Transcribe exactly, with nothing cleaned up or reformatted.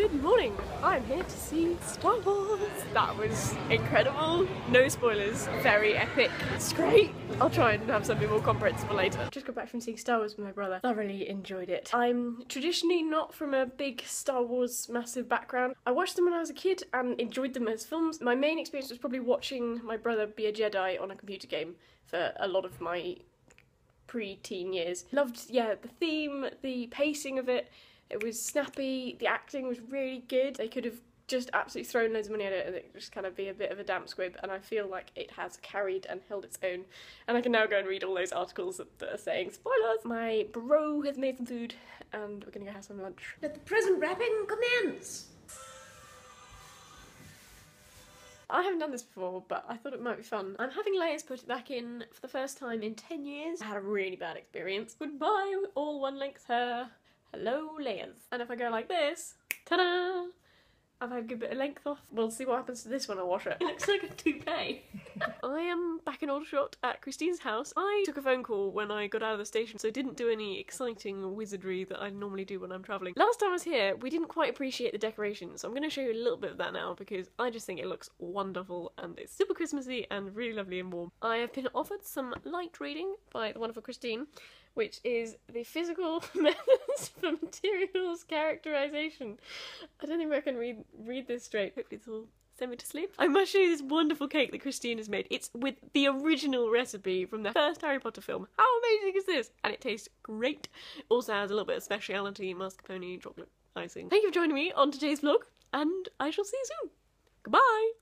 Good morning, I'm here to see Star Wars. That was incredible. No spoilers, very epic. It's great. I'll try and have something more comprehensible later. Just got back from seeing Star Wars with my brother. I really enjoyed it. I'm traditionally not from a big Star Wars massive background. I watched them when I was a kid and enjoyed them as films. My main experience was probably watching my brother be a Jedi on a computer game for a lot of my pre-teen years. Loved, yeah, the theme, the pacing of it. It was snappy, the acting was really good. They could have just absolutely thrown loads of money at it and it just kind of be a bit of a damp squib, and I feel like it has carried and held its own. And I can now go and read all those articles that, that are saying spoilers. My bro has made some food and we're gonna go have some lunch. Let the present wrapping commence! I haven't done this before, but I thought it might be fun. I'm having layers put back in for the first time in ten years. I had a really bad experience. Goodbye all one length hair. Hello layers. And if I go like this, ta-da! I've had a good bit of length off. We'll see what happens to this when I wash it. It looks like a toupee. I am back in Aldershot at Christine's house. I took a phone call when I got out of the station, so didn't do any exciting wizardry that I normally do when I'm travelling. Last time I was here, we didn't quite appreciate the decoration, so I'm going to show you a little bit of that now because I just think it looks wonderful and it's super Christmassy and really lovely and warm. I have been offered some light reading by the wonderful Christine, which is the physical methods for materials characterization. I don't think I can read read this straight. Hopefully it's all send me to sleep. I must show you this wonderful cake that Christine has made. It's with the original recipe from the first Harry Potter film. How amazing is this? And it tastes great. Also has a little bit of speciality mascarpone chocolate icing. Thank you for joining me on today's vlog, and I shall see you soon. Goodbye!